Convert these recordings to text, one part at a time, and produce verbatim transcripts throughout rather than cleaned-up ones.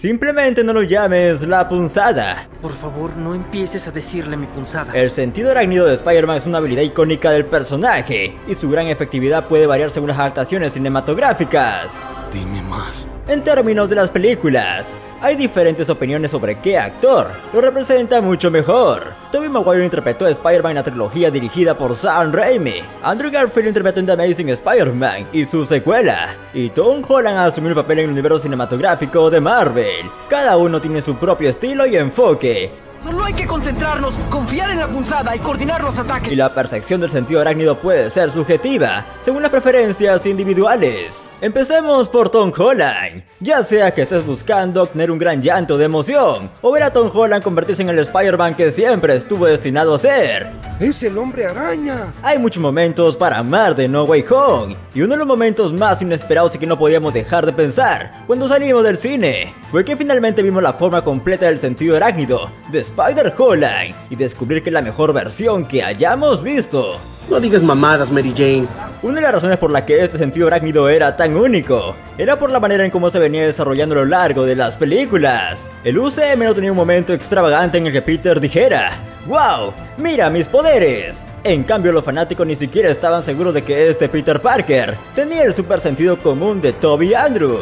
Simplemente no lo llames la punzada. Por favor, no empieces a decirle mi punzada. El sentido arácnido de Spider-Man es una habilidad icónica del personaje, y su gran efectividad puede variar según las adaptaciones cinematográficas. Dime más. En términos de las películas, hay diferentes opiniones sobre qué actor lo representa mucho mejor. Tobey Maguire interpretó a Spider-Man en la trilogía dirigida por Sam Raimi, Andrew Garfield interpretó en The Amazing Spider-Man y su secuela, y Tom Holland asumió el papel en el Universo Cinematográfico de Marvel. Cada uno tiene su propio estilo y enfoque. Solo hay que concentrarnos, confiar en la punzada y coordinar los ataques. Y la percepción del sentido arácnido puede ser subjetiva, según las preferencias individuales. Empecemos por Tom Holland. Ya sea que estés buscando obtener un gran llanto de emoción, o ver a Tom Holland convertirse en el Spider-Man que siempre estuvo destinado a ser. ¡Es el hombre araña! Hay muchos momentos para amar de No Way Home, y uno de los momentos más inesperados y que no podíamos dejar de pensar cuando salimos del cine, fue que finalmente vimos la forma completa del sentido arácnido de Spider-Holland y descubrir que es la mejor versión que hayamos visto. No digas mamadas, Mary Jane. Una de las razones por la que este sentido arácnido era tan único era por la manera en cómo se venía desarrollando a lo largo de las películas. El U C M no tenía un momento extravagante en el que Peter dijera: ¡wow! ¡Mira mis poderes! En cambio, los fanáticos ni siquiera estaban seguros de que este Peter Parker tenía el super sentido común de Tobey y Andrew.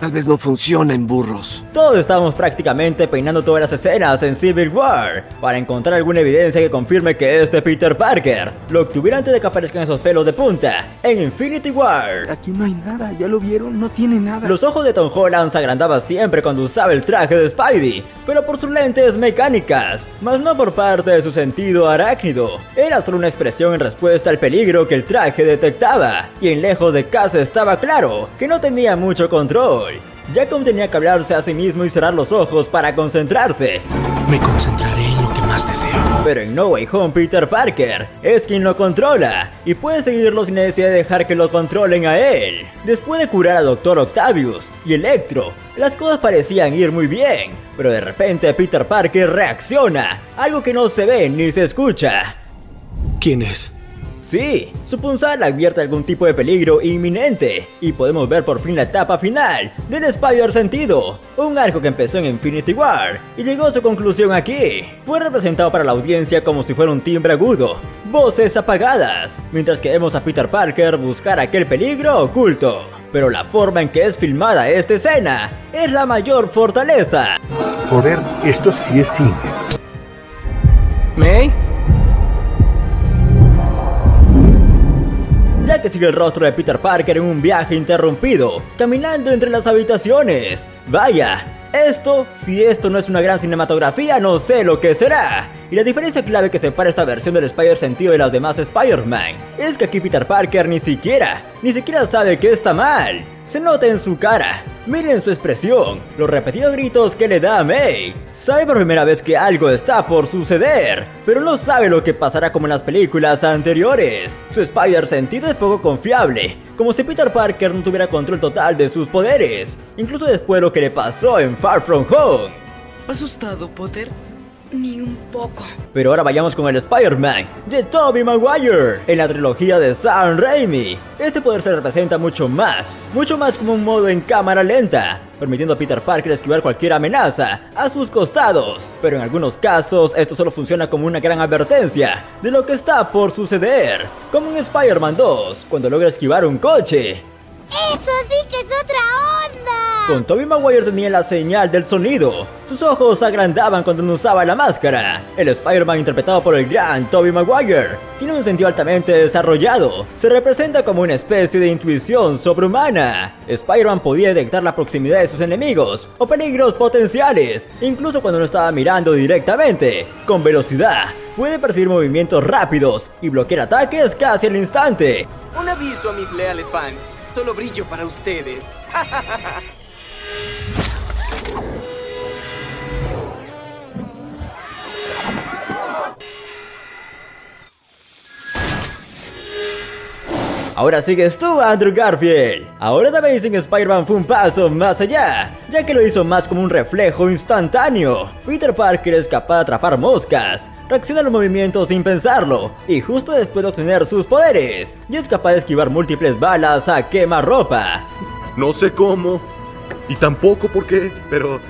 Tal vez no funcionen, burros. Todos estamos prácticamente peinando todas las escenas en Civil War para encontrar alguna evidencia que confirme que este Peter Parker lo obtuviera antes de que aparezcan esos pelos de punta en Infinity War. Aquí no hay nada, ya lo vieron, no tiene nada. Los ojos de Tom Holland se agrandaban siempre cuando usaba el traje de Spidey, pero por sus lentes mecánicas, más no por parte de su sentido arácnido. Era solo una expresión en respuesta al peligro que el traje detectaba, y en lejos de casa estaba claro que no tenía mucho control. Jacob tenía que hablarse a sí mismo y cerrar los ojos para concentrarse. Me concentraré en lo que más deseo. Pero en No Way Home, Peter Parker es quien lo controla y puede seguirlo sin necesidad de dejar que lo controlen a él. Después de curar a Doctor Octavius y Electro, las cosas parecían ir muy bien, pero de repente Peter Parker reacciona, algo que no se ve ni se escucha. ¿Quién es? Sí, su punzada advierte algún tipo de peligro inminente, y podemos ver por fin la etapa final del Spider Sentido, un arco que empezó en Infinity War y llegó a su conclusión aquí. Fue representado para la audiencia como si fuera un timbre agudo, voces apagadas, mientras que vemos a Peter Parker buscar aquel peligro oculto. Pero la forma en que es filmada esta escena es la mayor fortaleza. Joder, esto sí es cine. ¿May? Ya que sigue el rostro de Peter Parker en un viaje interrumpido, caminando entre las habitaciones. Vaya, esto, si esto no es una gran cinematografía, no sé lo que será. Y la diferencia clave que separa esta versión del Spider Sentido de las demás Spider-Man es que aquí Peter Parker ni siquiera, ni siquiera sabe que está mal. Se nota en su cara, miren su expresión, los repetidos gritos que le da a May. Sabe por primera vez que algo está por suceder, pero no sabe lo que pasará como en las películas anteriores. Su Spider Sentido es poco confiable, como si Peter Parker no tuviera control total de sus poderes, incluso después de lo que le pasó en Far From Home. ¿Asustado, Potter? Ni un poco. Pero ahora vayamos con el Spider-Man de Tobey Maguire en la trilogía de Sam Raimi. Este poder se representa mucho más, mucho más como un modo en cámara lenta, permitiendo a Peter Parker esquivar cualquier amenaza a sus costados. Pero en algunos casos esto solo funciona como una gran advertencia de lo que está por suceder, como en Spider-Man dos, cuando logra esquivar un coche. ¡Eso sí que es otra onda! Con Tobey Maguire tenía la señal del sonido. Sus ojos se agrandaban cuando no usaba la máscara. El Spider-Man interpretado por el gran Tobey Maguire tiene un sentido altamente desarrollado. Se representa como una especie de intuición sobrehumana. Spider-Man podía detectar la proximidad de sus enemigos o peligros potenciales, incluso cuando no estaba mirando directamente. Con velocidad, puede percibir movimientos rápidos y bloquear ataques casi al instante. Un aviso a mis leales fans, solo brillo para ustedes. Ahora sigues tú, Andrew Garfield. Ahora The Amazing Spider-Man fue un paso más allá, ya que lo hizo más como un reflejo instantáneo. Peter Parker es capaz de atrapar moscas, reacciona a los movimientos sin pensarlo, y justo después de obtener sus poderes, y es capaz de esquivar múltiples balas a quemarropa. No sé cómo, y tampoco por qué, pero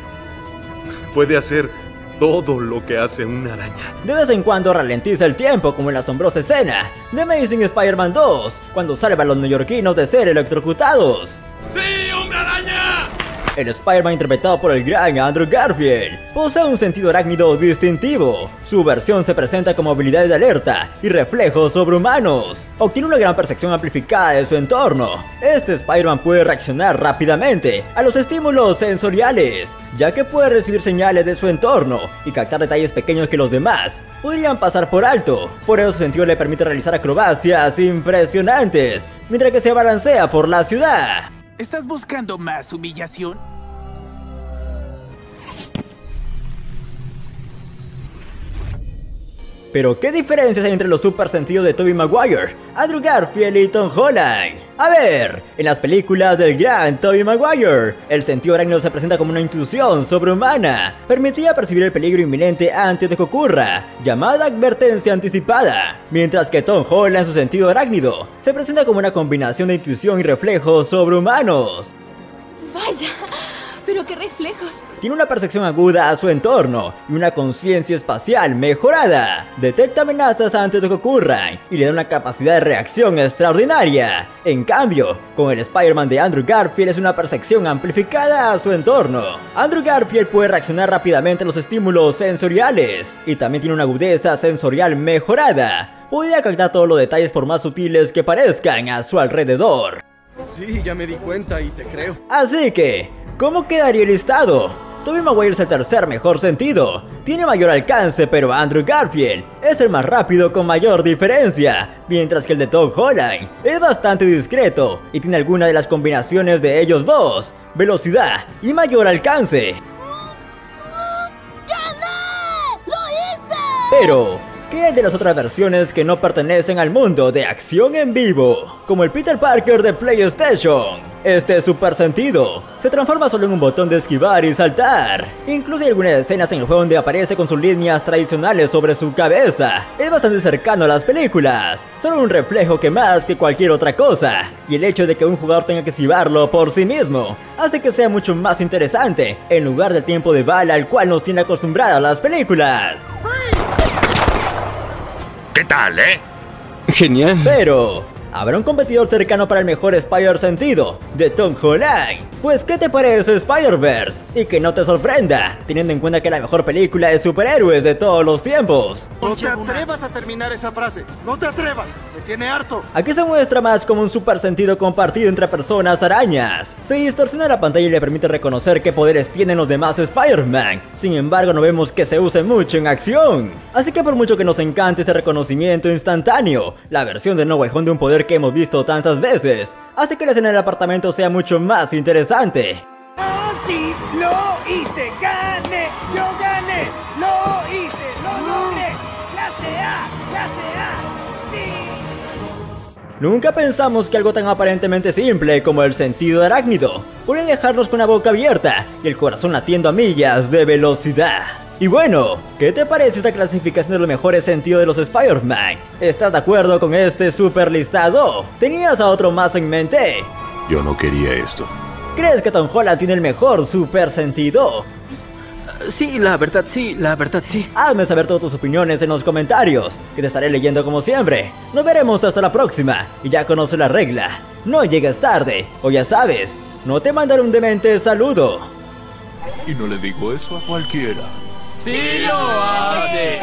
puede hacer todo lo que hace una araña. De vez en cuando ralentiza el tiempo, como en la asombrosa escena de Amazing Spider-Man dos, cuando salva a los neoyorquinos de ser electrocutados. ¡Sí, hombre araña! El Spider-Man interpretado por el gran Andrew Garfield posee un sentido arácnido distintivo. Su versión se presenta como habilidades de alerta y reflejos sobrehumanos. Obtiene una gran percepción amplificada de su entorno. Este Spider-Man puede reaccionar rápidamente a los estímulos sensoriales, ya que puede recibir señales de su entorno y captar detalles pequeños que los demás podrían pasar por alto. Por eso su sentido le permite realizar acrobacias impresionantes mientras que se balancea por la ciudad. ¿Estás buscando más humillación? Pero ¿qué diferencias hay entre los super sentidos de Tobey Maguire, Andrew Garfield y Tom Holland? A ver, en las películas del gran Tobey Maguire, el sentido arácnido se presenta como una intuición sobrehumana. Permitía percibir el peligro inminente antes de que ocurra, llamada advertencia anticipada. Mientras que Tom Holland, su sentido arácnido, se presenta como una combinación de intuición y reflejos sobrehumanos. Vaya, pero qué reflejos. Tiene una percepción aguda a su entorno y una conciencia espacial mejorada. Detecta amenazas antes de que ocurran y le da una capacidad de reacción extraordinaria. En cambio, con el Spider-Man de Andrew Garfield es una percepción amplificada a su entorno. Andrew Garfield puede reaccionar rápidamente a los estímulos sensoriales y también tiene una agudeza sensorial mejorada. Puede captar todos los detalles por más sutiles que parezcan a su alrededor. Sí, ya me di cuenta y te creo. Así que, ¿cómo quedaría el listado? Tobey Maguire es el tercer mejor sentido, tiene mayor alcance, pero Andrew Garfield es el más rápido con mayor diferencia, mientras que el de Tom Holland es bastante discreto y tiene alguna de las combinaciones de ellos dos, velocidad y mayor alcance. ¡Gané! ¡Lo hice! Pero ¿qué hay de las otras versiones que no pertenecen al mundo de acción en vivo? Como el Peter Parker de PlayStation. Este super sentido se transforma solo en un botón de esquivar y saltar. Incluso hay algunas escenas en el juego donde aparece con sus líneas tradicionales sobre su cabeza. Es bastante cercano a las películas, solo un reflejo que más que cualquier otra cosa. Y el hecho de que un jugador tenga que esquivarlo por sí mismo hace que sea mucho más interesante, en lugar del tiempo de bala al cual nos tiene acostumbradas las películas. ¿Qué tal, eh? Genial. Pero habrá un competidor cercano para el mejor Spider sentido de Tom Holland. Pues, ¿qué te parece Spider-Verse? Y que no te sorprenda, teniendo en cuenta que la mejor película de superhéroes de todos los tiempos. No te atrevas a terminar esa frase. No te atrevas, me tiene harto. Aquí se muestra más como un super sentido compartido entre personas arañas. Se distorsiona la pantalla y le permite reconocer qué poderes tienen los demás Spider-Man. Sin embargo, no vemos que se use mucho en acción. Así que por mucho que nos encante este reconocimiento instantáneo, la versión de No Way Home de un poder que hemos visto tantas veces hace que la escena del apartamento sea mucho más interesante. ¡Ah, sí! ¡Lo hice! ¡Gané! ¡Yo gané! ¡Lo hice! ¡Lo logré! ¡Clase A! ¡Clase A! ¡Sí! Nunca pensamos que algo tan aparentemente simple como el sentido arácnido puede dejarnos con la boca abierta y el corazón latiendo a millas de velocidad. Y bueno, ¿qué te parece esta clasificación de los mejores sentidos de los Spider-Man? ¿Estás de acuerdo con este super listado? ¿Tenías a otro más en mente? Yo no quería esto. ¿Crees que Tom Holland tiene el mejor super sentido? Sí, la verdad sí, la verdad sí. Hazme saber todas tus opiniones en los comentarios, que te estaré leyendo como siempre. Nos veremos hasta la próxima, y ya conoces la regla. No llegues tarde, o ya sabes, no te mandaré un demente saludo. Y no le digo eso a cualquiera. ¡Sí lo hace!